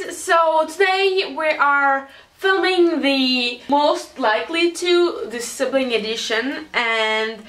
guys, so today we are filming the most likely to, the sibling edition, and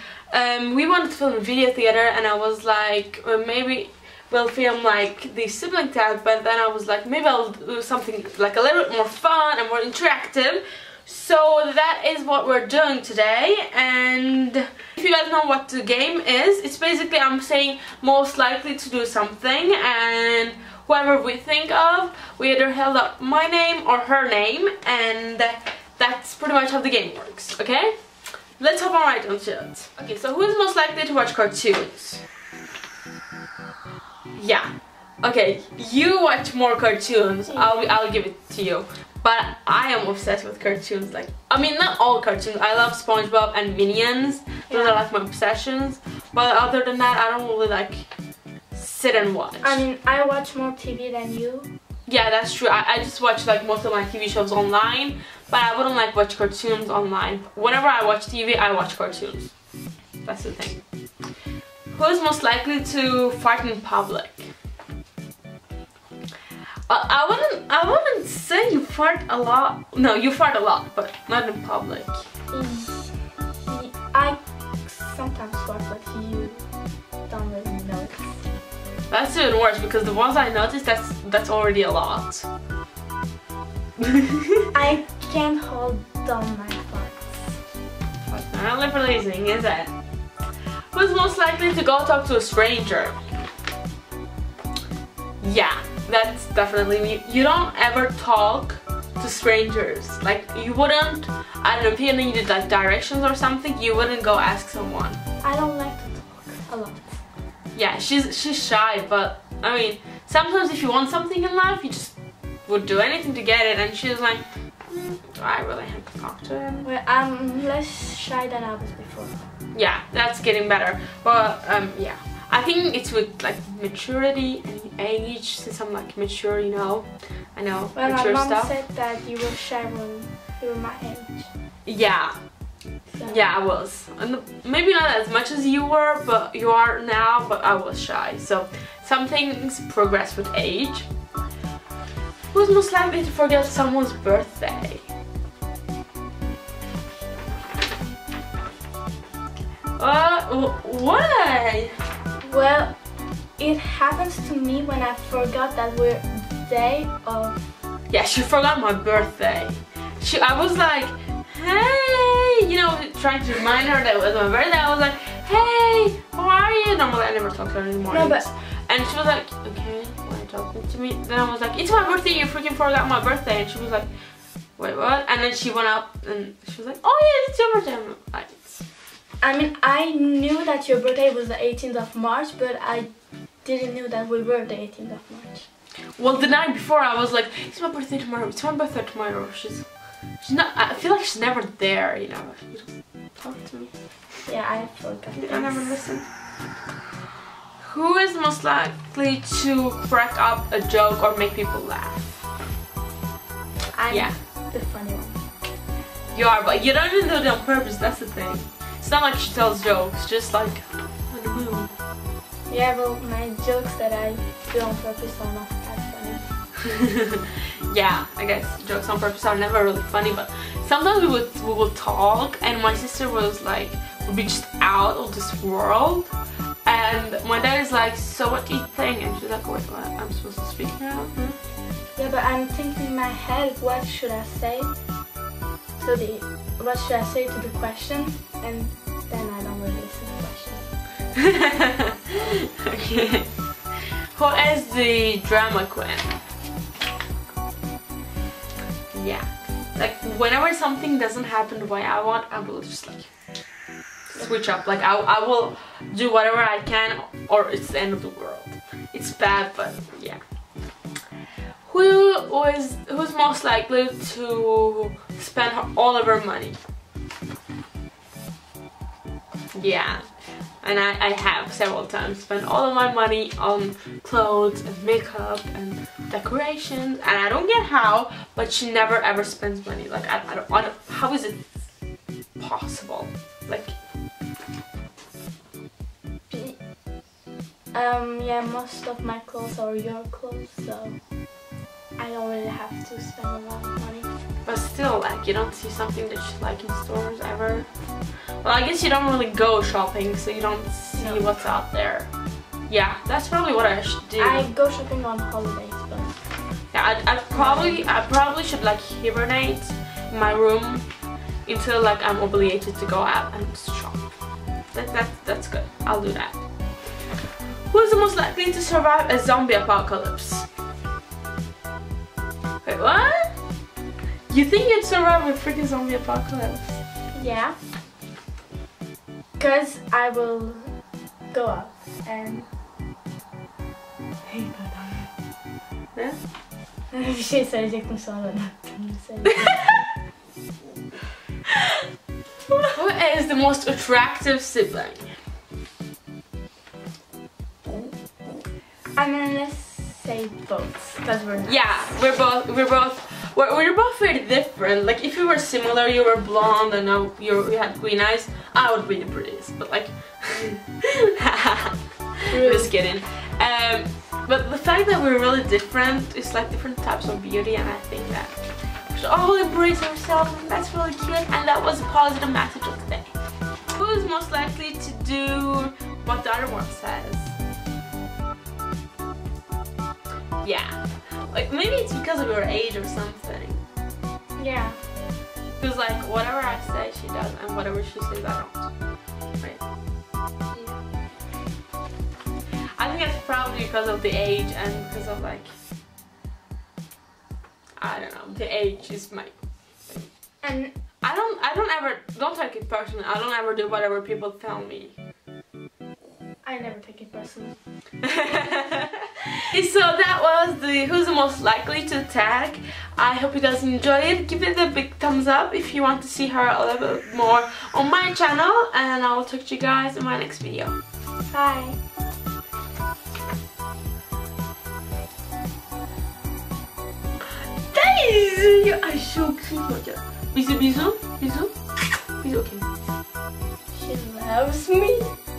we wanted to film video theater, and I was like, well, maybe we'll film like the sibling tag, but then I was like, maybe I'll do something like a little bit more fun and more interactive. So that is what we're doing today. And if you guys know what the game is, it's basically I'm saying most likely to do something, and whoever we think of, we either held up my name or her name, and that's pretty much how the game works, okay? Let's hop on right onto it. Okay, so who is most likely to watch cartoons? Yeah. Okay, you watch more cartoons, I'll give it to you. But I am obsessed with cartoons, like, I mean not all cartoons, I love SpongeBob and Minions, those are like my obsessions, but other than that I don't really like sit and watch. I mean, I watch more TV than you. Yeah, that's true, I just watch like most of my TV shows online, but I wouldn't like watch cartoons online. Whenever I watch TV, I watch cartoons, that's the thing. Who is most likely to fart in public? I wouldn't say you fart a lot. No, you fart a lot, but not in public. I sometimes fart, but you don't really notice. That's even worse, because the ones I notice, that's already a lot. I can't hold down my farts. That's not really pleasing, is it? Who's most likely to go talk to a stranger? Yeah. That's definitely me. You don't ever talk to strangers. Like, you wouldn't, I don't know, if you needed like directions or something, you wouldn't go ask someone. I don't like to talk a lot. Yeah, she's shy, but I mean, sometimes if you want something in life, you just would do anything to get it, and she's like, do I really have to talk to him? Well, I'm less shy than I was before. Yeah, that's getting better. But, yeah. I think it's with like maturity and age, since I'm like mature, you know, I know, well, mature stuff. My mom said that you were shy when you were my age. Yeah, so. Yeah, I was. And maybe not as much as you were, but you are now, but I was shy. So some things progress with age. Who's most likely to forget someone's birthday? Why? Well, it happens to me when I forgot that we're day of... Yeah, she forgot my birthday. I was like, hey, you know, trying to remind her that it was my birthday. I was like, hey, how are you? And I'm like, I never talk to her anymore. No, but... And she was like, okay, why are you talking to me? Then I was like, it's my birthday, you freaking forgot my birthday. And she was like, wait, what? And then she went up and she was like, oh yeah, it's your birthday. I'm like, I mean, I knew that your birthday was the 18th of March, but I didn't know that we were the 18th of March. Well, the night before I was like, it's my birthday tomorrow, it's my birthday tomorrow. She's not, I feel like she's never there, you know. She doesn't talk to me. Yeah, I forgot. I never listened. Who is most likely to crack up a joke or make people laugh? I'm the funny one. You are, but you don't even do it on purpose, that's the thing. It's not like she tells jokes, just like on the moon. Yeah, well, my jokes that I do on purpose are not that funny. Yeah, I guess jokes on purpose are never really funny, but sometimes we would talk, and my sister was like, would be just out of this world, and my dad is like, so what do you think? And she's like, wait, what? I'm supposed to speak now? Mm-hmm. Yeah, but I'm thinking in my head, what should I say? So what should I say to the question, and then I don't really listen to the question. Okay. Who is the drama queen? Yeah. Like whenever something doesn't happen the way I want, I will just like switch up. Like I will do whatever I can, or it's the end of the world. It's bad, but yeah. Who's most likely to spend all of her money? Yeah, and I have several times spent all of my money on clothes and makeup and decorations, and I don't get how, but she never ever spends money. Like I don't, how is it possible? Like yeah, most of my clothes are your clothes, so. I don't really have to spend a lot of money. But still, like, you don't see something that you like in stores ever. Well, I guess you don't really go shopping, so you don't see what's out there. Yeah, that's probably what I should do. I go shopping on holidays, but... Yeah, I probably should, like, hibernate in my room until, like, I'm obligated to go out and shop. That's good. I'll do that. Who is the most likely to survive a zombie apocalypse? Wait, what? You think you'd survive a freaking zombie apocalypse? Yeah. Because I will go out and hate them. Yeah? Şey söyleyecektim sonra Who is the most attractive sibling? I'm gonna say both, because we're nice. Yeah, we're both very different. Like, if you were similar, you were blonde and now you had green eyes, I would be the prettiest. But like, just kidding. But the fact that we're really different is like different types of beauty, and I think that we should all embrace ourselves, and that's really cute. And that was a positive message of today. Who is most likely to do what the other one says? Yeah, like maybe it's because of her age or something. Yeah. Because like whatever I say she does, and whatever she says I don't. Right? Yeah. I think it's probably because of the age and because of like, I don't know, the age is my thing. And I don't take it personally. I don't ever do whatever people tell me. I never take it personally. So that was the who's the most likely to tag. I hope you guys enjoyed it. Give it a big thumbs up if you want to see her a little bit more on my channel, and I will talk to you guys in my next video. Bye. You are so cute. Bisous, bisous, bisous, bisous. Okay. She loves me.